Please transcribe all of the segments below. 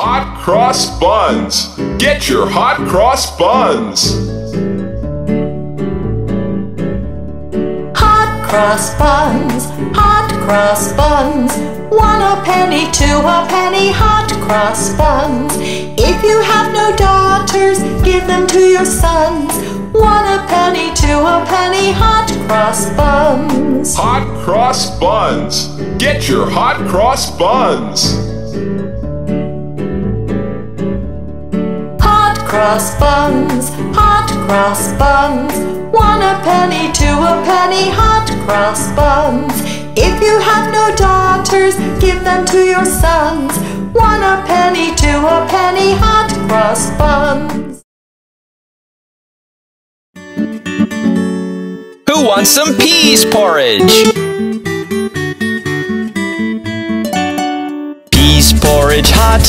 Hot cross buns. Get your hot cross buns. Hot cross buns. Hot cross buns. 1 a penny, 2 a penny. Hot cross buns. If you have no daughters, give them to your sons. 1 a penny, 2 a penny. Hot cross buns. Hot cross buns. Get your hot cross buns. Cross buns, hot cross buns. 1 a penny, 2 a penny, hot cross buns. If you have no daughters, give them to your sons. 1 a penny, 2 a penny, hot cross buns. Who wants some peas porridge? Peas porridge hot,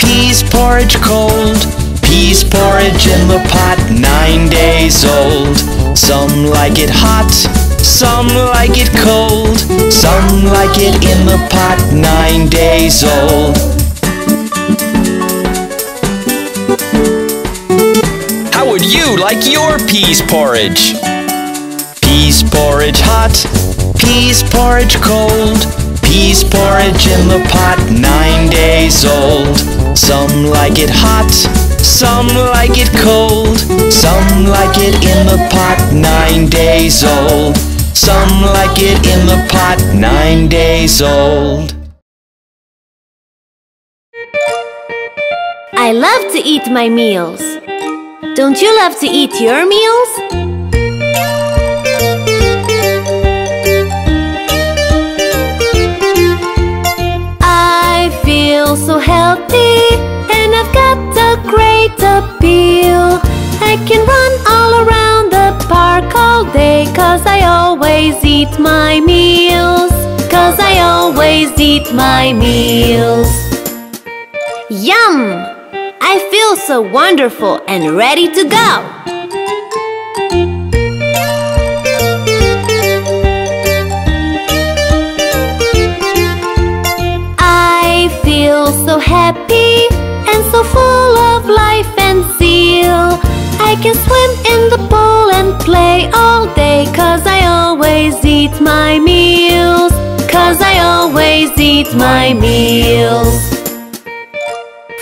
peas porridge cold, peas porridge in the pot 9 days old. Some like it hot, some like it cold, some like it in the pot 9 days old. How would you like your peas porridge? Peas porridge hot, peas porridge cold, peas porridge in the pot 9 days old. Some like it hot, some like it cold, some like it in the pot 9 days old. Some like it in the pot 9 days old. I love to eat my meals. Don't you love to eat your meals? So healthy, and I've got a great appeal. I can run all around the park all day, 'cause I always eat my meals. 'Cause I always eat my meals. Yum! I feel so wonderful and ready to go. So happy and so full of life and zeal. I can swim in the pool and play all day, 'cause I always eat my meals. 'Cause I always eat my meals.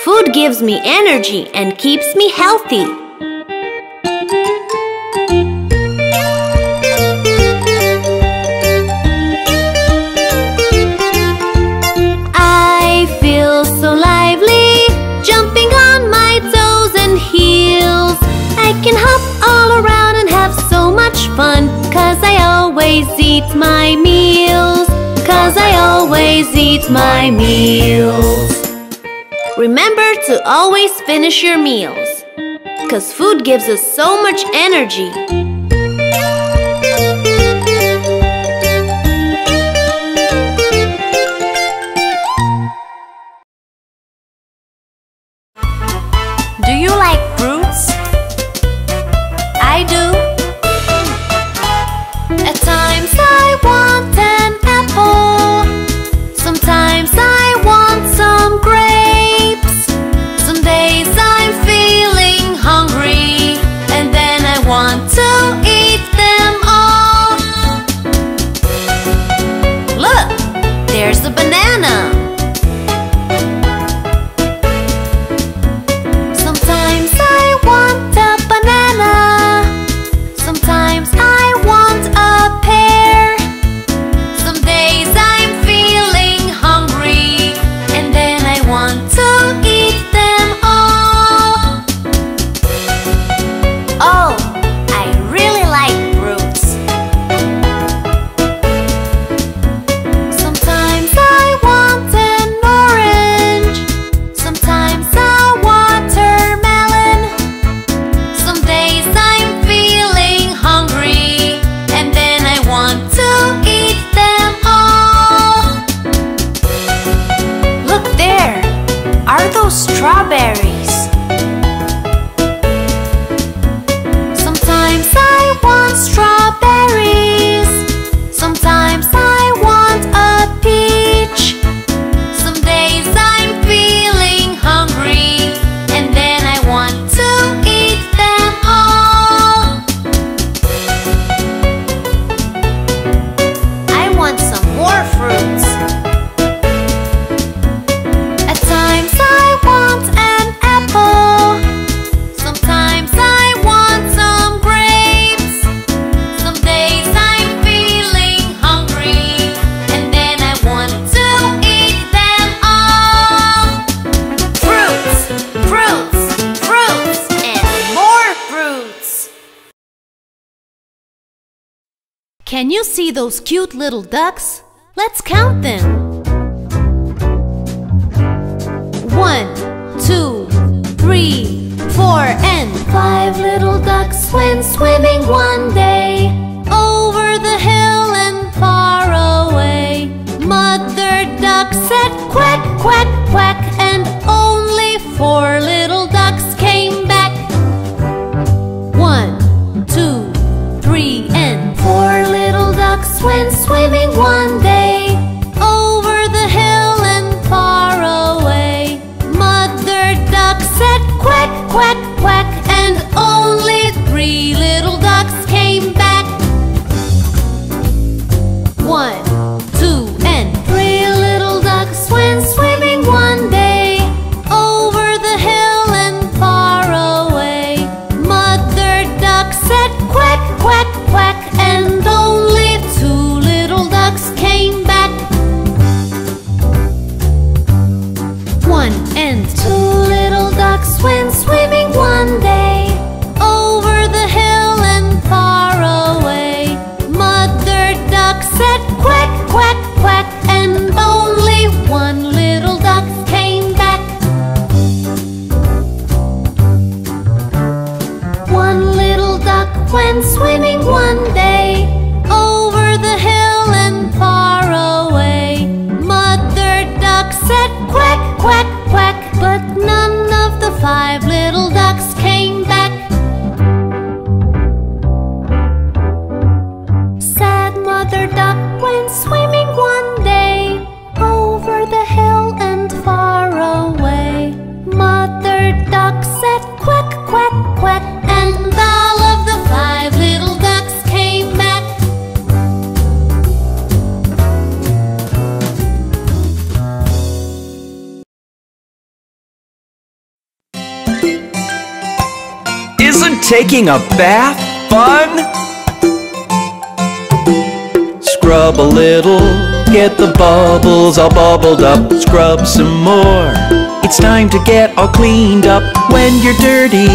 Food gives me energy and keeps me healthy. I can hop all around and have so much fun, 'cause I always eat my meals. 'Cause I always eat my meals. Remember to always finish your meals, 'cause food gives us so much energy. Do you like fruits? I do. At times I want an apple. Sometimes I want some grapes. Some days I'm feeling hungry, and then I want to eat them all. Look, there's a banana. Can you see those cute little ducks? Let's count them. 1, 2, 3, 4, and 5 little ducks went swimming one day, over the hill and far away. Mother duck said quack, quack, quack, and only 4 little ducks came back. 1, 2, 3, and 4 little ducks went swimming one day, over the hill and far away. Mother duck said quack, quack, quack, and only 3 little ducks came back. 1, 2, and 3 little ducks went swimming one day, over the hill and far away. Mother duck said quack, quack, quack, and only 2 little ducks came back. 1 and 2 little ducks went swimming one day, over the hill and far away. Mother duck said quack, quack, quack, and only 1 little duck came back. 1 little duck went swimming one day, over the hill and far away. Mother duck said quack, quack, quack, but none of the 5 little ducks came back. Sad mother duck went swimming one day, over the hill and far away. Mother duck said quack, quack, quack, and all of the 5 little ducks came back. 1. Isn't taking a bath fun? Scrub a little, get the bubbles all bubbled up. Scrub some more, it's time to get all cleaned up. When you're dirty,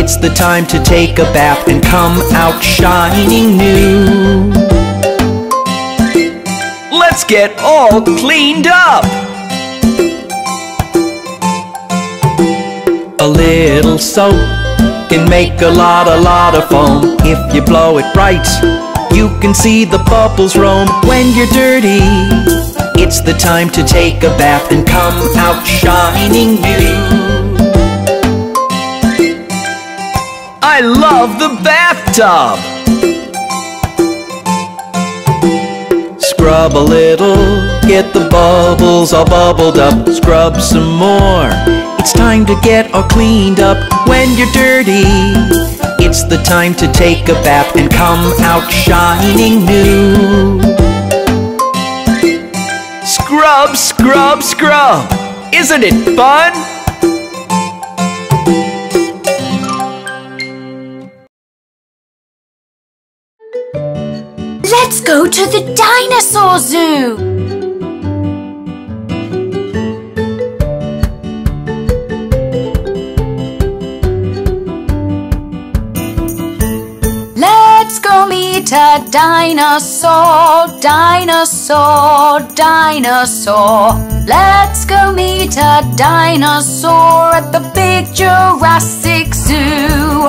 it's the time to take a bath and come out shining new. Let's get all cleaned up! A little soap can make a lot of foam. If you blow it right, you can see the bubbles roam. When you're dirty, it's the time to take a bath and come out shining new. I love the bathtub! Scrub a little, get the bubbles all bubbled up. Scrub some more, it's time to get all cleaned up. When you're dirty, it's the time to take a bath and come out shining new. Scrub, scrub, scrub! Isn't it fun? Let's go to the dinosaur zoo! A dinosaur, dinosaur, dinosaur. Let's go meet a dinosaur at the big Jurassic Zoo,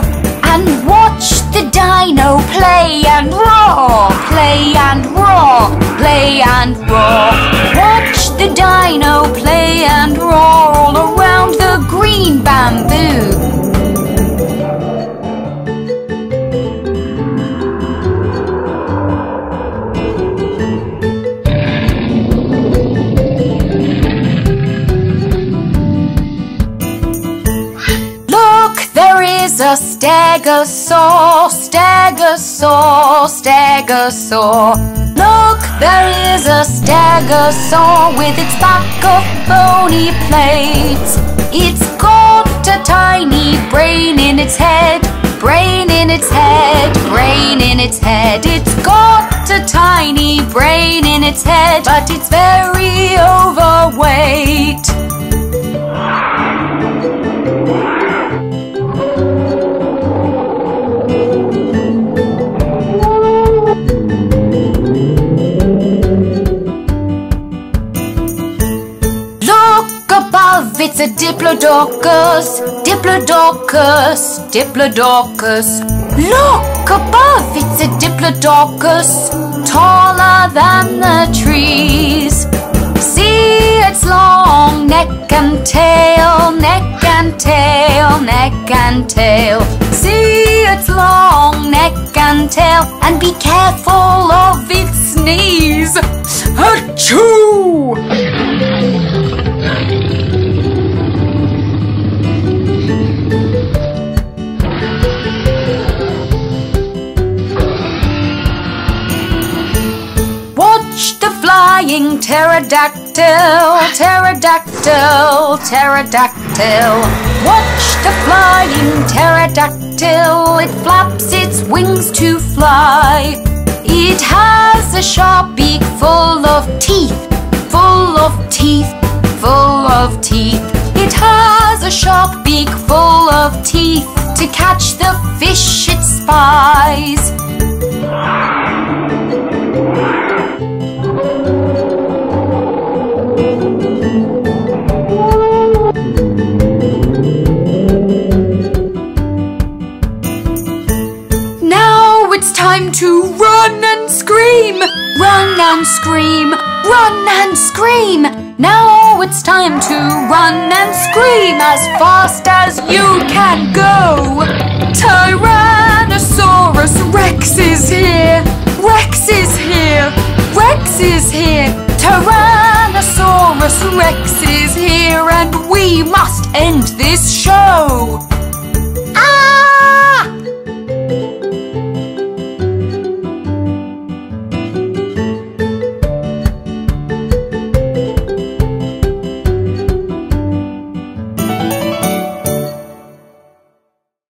and watch the dino play and roar, play and roar, play and roar. Watch the dino play and roar all around the green bamboo. A stegosaur, stegosaur, stegosaur. Look, there is a stegosaur with its back of bony plates. It's got a tiny brain in its head, brain in its head, brain in its head. It's got a tiny brain in its head, but it's very overweight. it's a Diplodocus, Diplodocus, Diplodocus. Look above, it's a Diplodocus, taller than the trees. See its long neck and tail, neck and tail, neck and tail. See its long neck and tail, and be careful of its knees. Achoo! Watch the flying pterodactyl, pterodactyl, pterodactyl. Watch the flying pterodactyl, it flaps its wings to fly. It has a sharp beak full of teeth, full of teeth, full of teeth. It has a sharp beak full of teeth, to catch the fish it spies. Now it's time to run and scream, run and scream, run and scream. Now it's time to run and scream as fast as you can go. Tyrannosaurus Rex is here, Rex is here, Rex is here. Tyrannosaurus Rex is here, and we must end this show.